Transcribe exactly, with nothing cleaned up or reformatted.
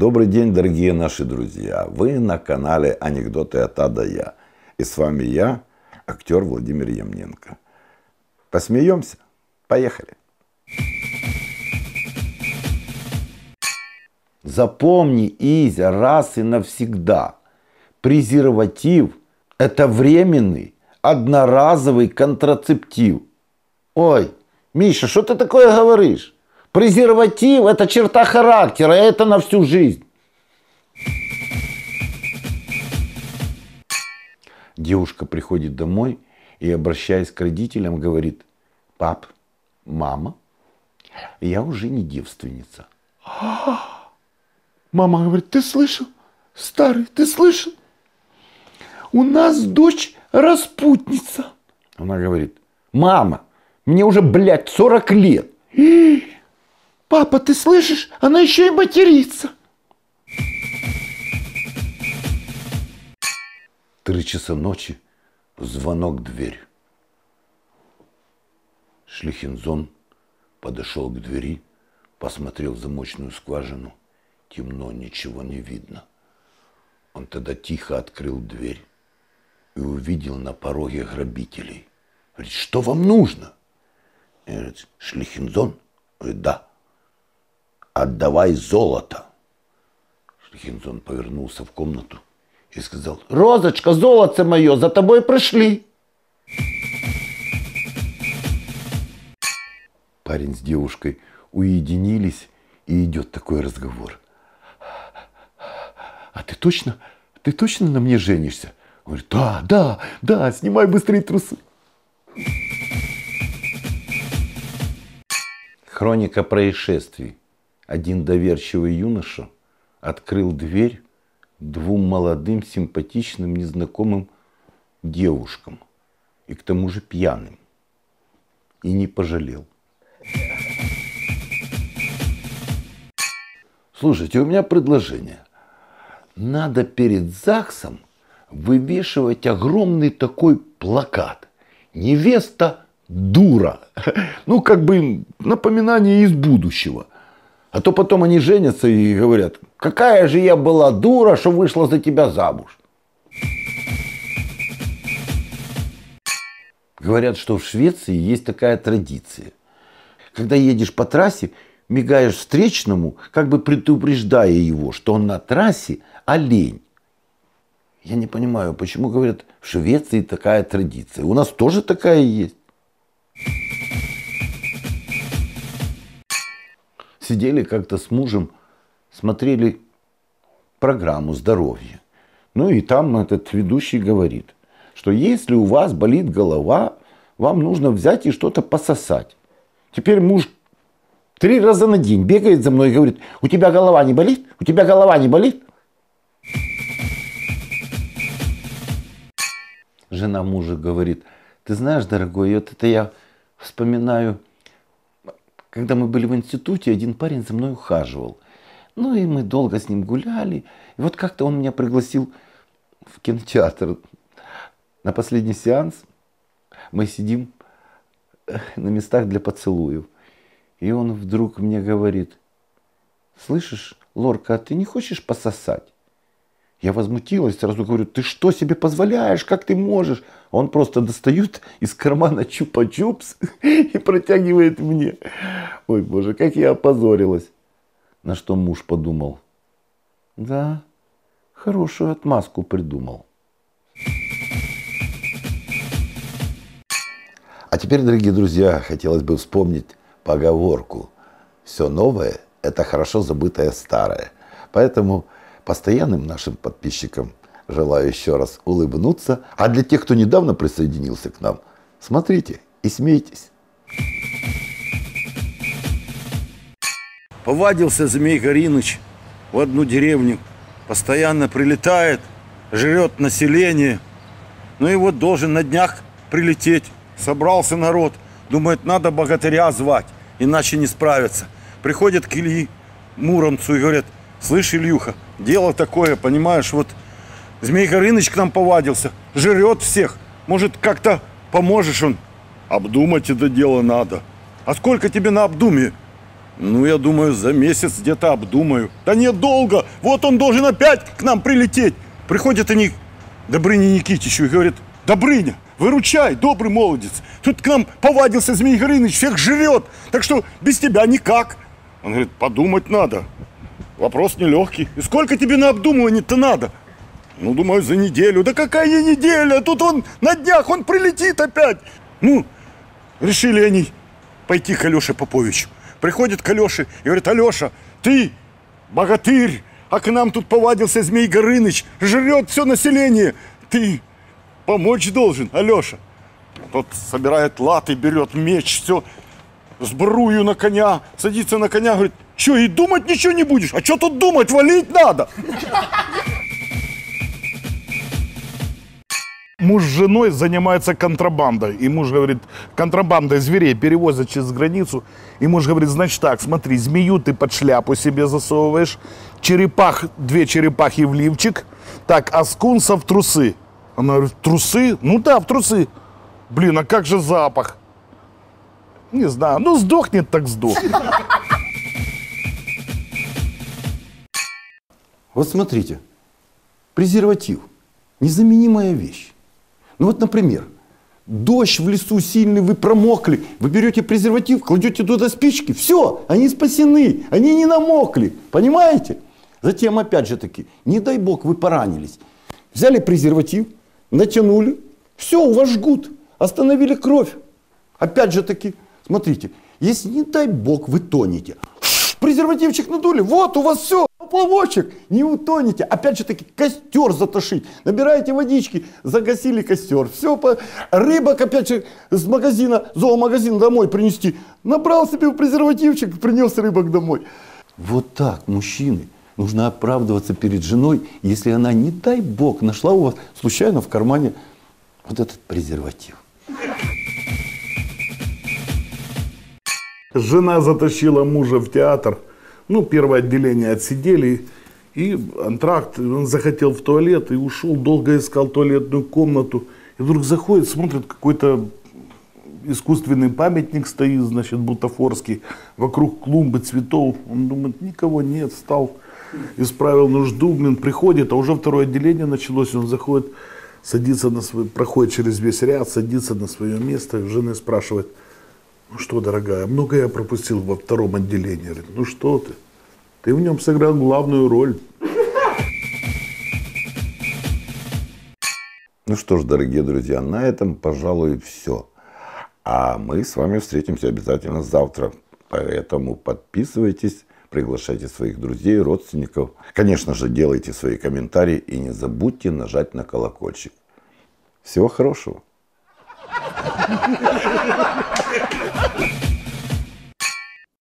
Добрый день, дорогие наши друзья! Вы на канале «Анекдоты от А до Я». И с вами я, актер Владимир Ямненко. Посмеемся? Поехали! Запомни, Изя, раз и навсегда. Презерватив – это временный, одноразовый контрацептив. Ой, Миша, что ты такое говоришь? Презерватив – это черта характера, это на всю жизнь. Девушка приходит домой и, обращаясь к родителям, говорит: пап, мама, я уже не девственница. Мама говорит: ты слышал? Старый, ты слышал? У нас дочь распутница. Она говорит: мама, мне уже, блядь, сорок лет. Папа, ты слышишь? Она еще и матерится. Три часа ночи. Звонок в дверь. Шлихинзон подошел к двери, посмотрел в замочную скважину. Темно, ничего не видно. Он тогда тихо открыл дверь и увидел на пороге грабителей. Говорит: что вам нужно? Говорит: Шлихинзон? Говорит: да. Отдавай золото. Шлихинзон повернулся в комнату и сказал: Розочка, золото мое, за тобой пришли. Парень с девушкой уединились, и идет такой разговор. А ты точно, ты точно на мне женишься? Он говорит: да, да, да, снимай быстрее трусы. Хроника происшествий. Один доверчивый юноша открыл дверь двум молодым, симпатичным, незнакомым девушкам. И к тому же пьяным. И не пожалел. Слушайте, у меня предложение. Надо перед ЗАГСом вывешивать огромный такой плакат. Невеста дура. Ну, как бы напоминание из будущего. А то потом они женятся и говорят: какая же я была дура, что вышла за тебя замуж. Говорят, что в Швеции есть такая традиция. Когда едешь по трассе, мигаешь встречному, как бы предупреждая его, что он на трассе олень. Я не понимаю, почему, говорят, в Швеции такая традиция. У нас тоже такая есть. Сидели как-то с мужем, смотрели программу «Здоровье». Ну и там этот ведущий говорит, что если у вас болит голова, вам нужно взять и что-то пососать. Теперь муж три раза на день бегает за мной и говорит: у тебя голова не болит? У тебя голова не болит? Жена мужа говорит: ты знаешь, дорогой, вот это я вспоминаю... Когда мы были в институте, один парень за мной ухаживал. Ну и мы долго с ним гуляли. И вот как-то он меня пригласил в кинотеатр на последний сеанс. Мы сидим на местах для поцелуев. И он вдруг мне говорит: слышишь, Лорка, а ты не хочешь пососать? Я возмутилась, сразу говорю: ты что себе позволяешь, как ты можешь? Он просто достает из кармана чупа-чупс и протягивает мне. Ой, боже, как я опозорилась. На что муж подумал: да, хорошую отмазку придумал. А теперь, дорогие друзья, хотелось бы вспомнить поговорку: все новое – это хорошо забытое старое. Поэтому постоянным нашим подписчикам желаю еще раз улыбнуться. А для тех, кто недавно присоединился к нам, смотрите и смейтесь. Повадился Змей Горыныч в одну деревню. Постоянно прилетает, жрет население. Ну и вот должен на днях прилететь. Собрался народ. Думает, надо богатыря звать, иначе не справится. Приходит к Илье Муромцу и говорят: слышь, Ильюха, дело такое, понимаешь, вот Змей Горыныч к нам повадился, жрет всех. Может, как-то поможешь он? Обдумать это дело надо. А сколько тебе на обдуме? Ну, я думаю, за месяц где-то обдумаю. Да недолго, вот он должен опять к нам прилететь. Приходят они к Добрыне Никитичу и говорят: Добрыня, выручай, добрый молодец. Тут к нам повадился Змей Горыныч, всех жрет, так что без тебя никак. Он говорит: подумать надо, вопрос нелегкий. И сколько тебе на обдумывание-то надо? Ну, думаю, за неделю. Да какая неделя, тут он на днях, он прилетит опять. Ну, решили они пойти к Алёше Поповичу. Приходит к Алёше и говорит: Алёша, ты богатырь, а к нам тут повадился Змей Горыныч, жрет все население, ты помочь должен, Алёша. Тот собирает латы, берет меч, все, сбрую на коня, садится на коня, говорит: что, и думать ничего не будешь? А что тут думать, валить надо? Муж с женой занимается контрабандой. И муж говорит: контрабандой зверей перевозят через границу. И муж говорит: значит так, смотри, змею ты под шляпу себе засовываешь, черепах, две черепахи в лифчик, так, а скунса в трусы. Она говорит: трусы? Ну да, в трусы. Блин, а как же запах? Не знаю, ну сдохнет так сдохнет. Вот смотрите, презерватив, незаменимая вещь. Ну вот, например, дождь в лесу сильный, вы промокли, вы берете презерватив, кладете туда спички, все, они спасены, они не намокли, понимаете? Затем, опять же таки, не дай бог, вы поранились, взяли презерватив, натянули, все, у вас жгут, остановили кровь. Опять же таки, смотрите, если, не дай бог, вы тонете, презервативчик надули, вот у вас все. Плавочек, не утонете. Опять же таки, костер затушить. Набираете водички, загасили костер. Все, по... рыбок опять же с магазина, зоомагазина домой принести. Набрал себе в презервативчик, принес рыбок домой. Вот так, мужчины, нужно оправдываться перед женой, если она, не дай бог, нашла у вас случайно в кармане вот этот презерватив. Жена затащила мужа в театр. Ну, первое отделение отсидели, и антракт, он захотел в туалет и ушел, долго искал туалетную комнату. И вдруг заходит, смотрит, какой-то искусственный памятник стоит, значит, бутафорский, вокруг клумбы, цветов. Он думает, никого нет, встал, исправил нужду, блин, приходит, а уже второе отделение началось, он заходит, садится на свой, проходит через весь ряд, садится на свое место, и жена спрашивает: ну что, дорогая, много я пропустил во втором отделении. Говорит: ну что ты, ты в нем сыграл главную роль. Ну что ж, дорогие друзья, на этом, пожалуй, все. А мы с вами встретимся обязательно завтра. Поэтому подписывайтесь, приглашайте своих друзей, родственников. Конечно же, делайте свои комментарии и не забудьте нажать на колокольчик. Всего хорошего.